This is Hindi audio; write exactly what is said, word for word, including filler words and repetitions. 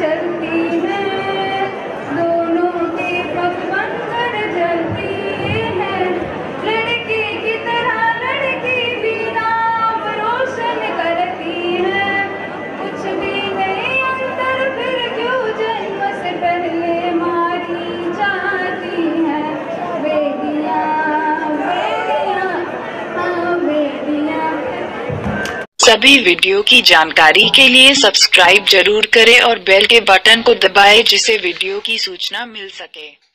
चलती है, दोनों के पग बनकर जलती है। लड़के की तरह लड़की भी नाम रोशन करती है। कुछ भी नहीं अंतर, फिर क्यों जन्म से पहले मारी जाती है। बेटियाँ बेटियाँ हाँ बेटियाँ। सभी वीडियो की जानकारी के लिए सब्सक्राइब जरूर करें और बेल के बटन को दबाएं, जिससे वीडियो की सूचना मिल सके।